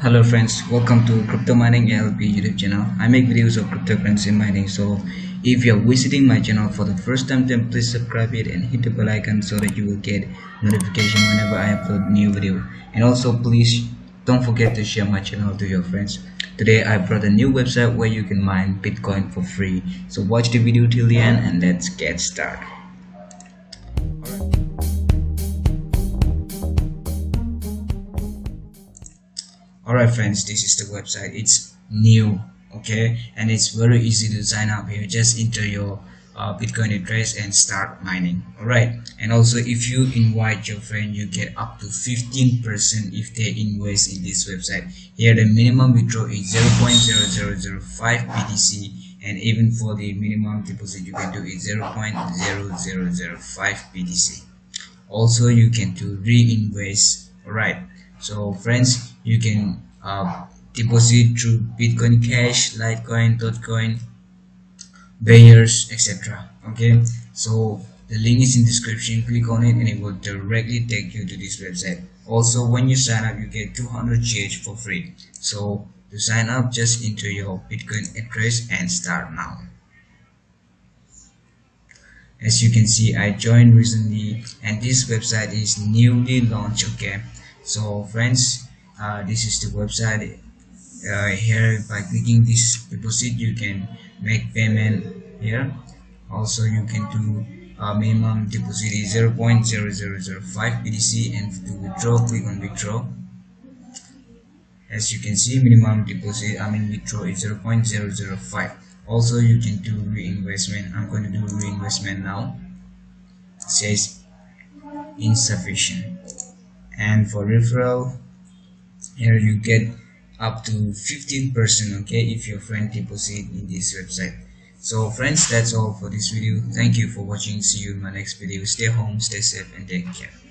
Hello friends, welcome to Crypto Mining ALP YouTube channel. I make videos of cryptocurrency mining, so if you are visiting my channel for the first time, then please subscribe it and hit the bell icon so that you will get notification whenever I upload new video. And also please don't forget to share my channel to your friends. Today I brought a new website where you can mine Bitcoin for free. So watch the video till the end and let's get started. Alright friends, this is the website. It's new, okay, and it's very easy to sign up here. Just enter your Bitcoin address and start mining. Alright, and also if you invite your friend, you get up to 15% if they invest in this website. Here the minimum withdrawal is 0.0005 BTC, and even for the minimum deposit you can do is 0.0005 BTC. Also you can do reinvest. Alright, so friends, you can deposit through Bitcoin Cash, Litecoin, Dogecoin, Bayers, etc. Okay, so the link is in description. Click on it and it will directly take you to this website. Also, when you sign up, you get 200 GH for free. So to sign up, just enter your Bitcoin address and start now. As you can see, I joined recently and this website is newly launched. Okay, so friends, this is the website. Here by clicking this deposit you can make payment here. Also you can do minimum deposit is 0.0005 BTC, and to withdraw click on withdraw. As you can see, minimum deposit withdraw is 0.005. Also you can do reinvestment. I'm going to do reinvestment now. It says insufficient. And for referral, here you get up to 15%, okay, if your friend deposit in this website. So friends, that's all for this video. Thank you for watching. See you in my next video. Stay home, stay safe, and take care.